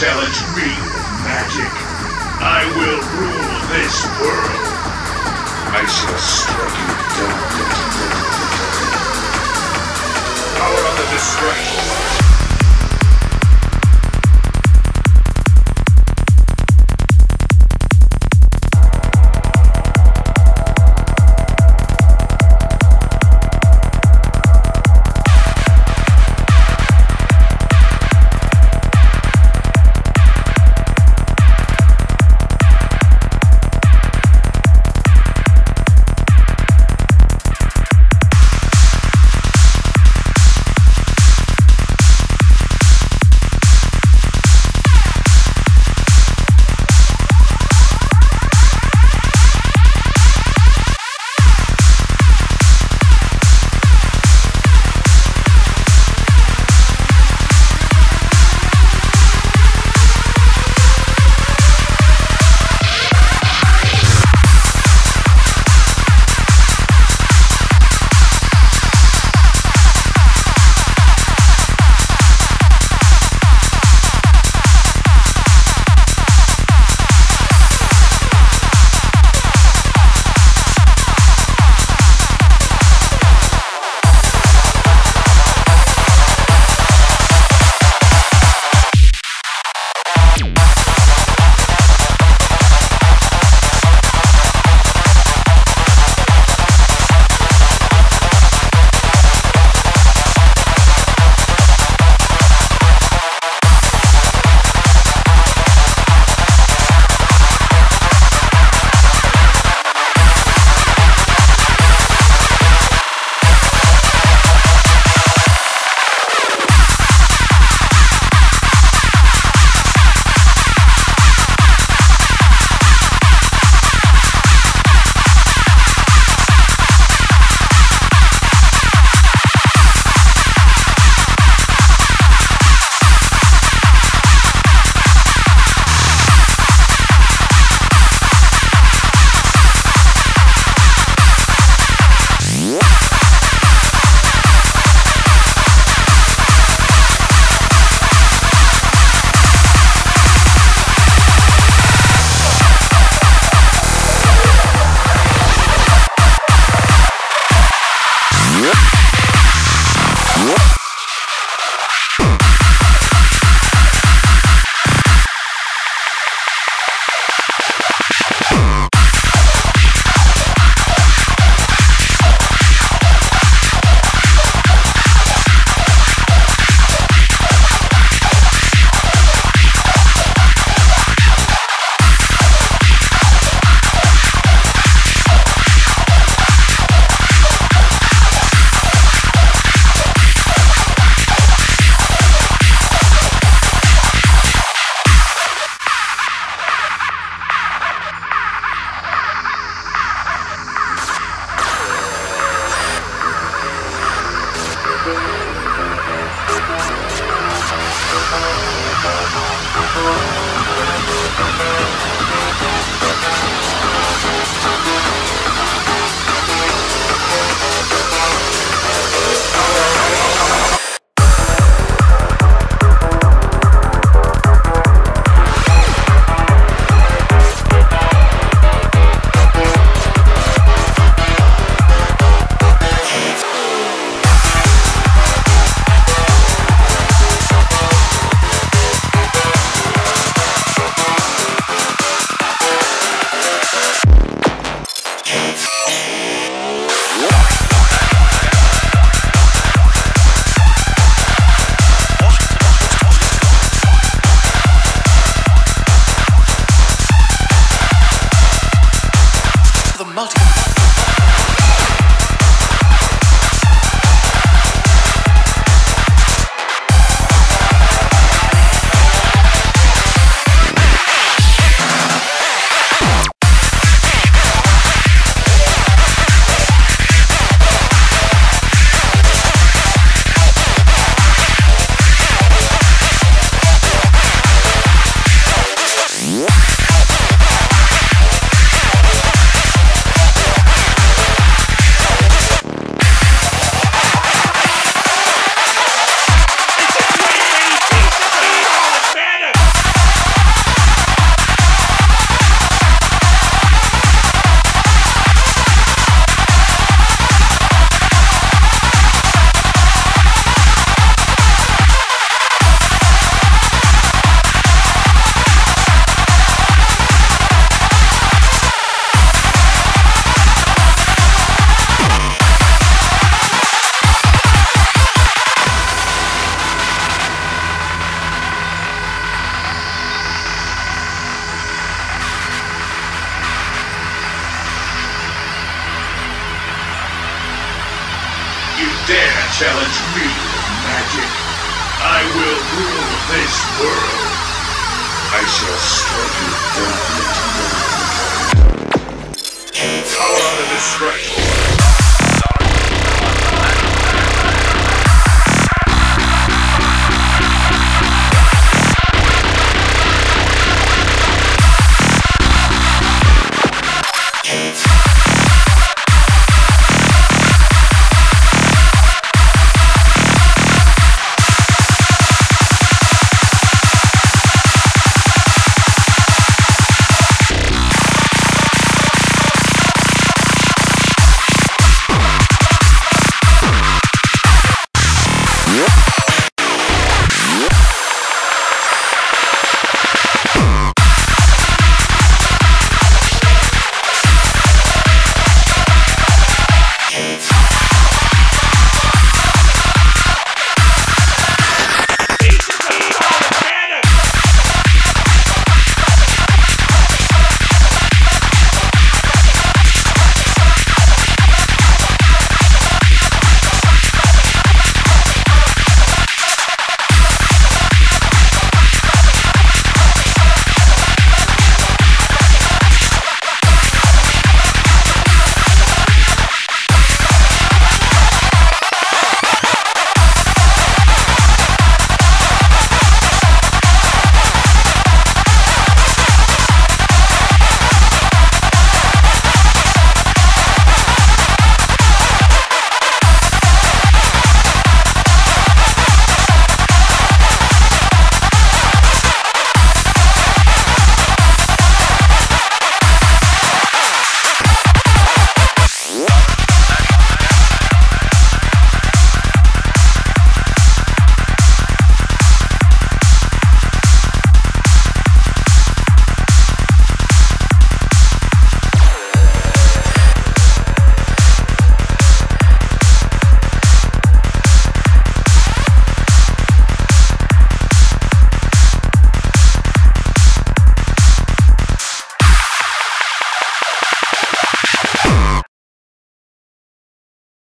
challenge me with magic, I will rule this world. I shall strike you down. Power of the destruction. challenge me with magic, I will rule this world. I shall strike you down with my power. Power to destruction.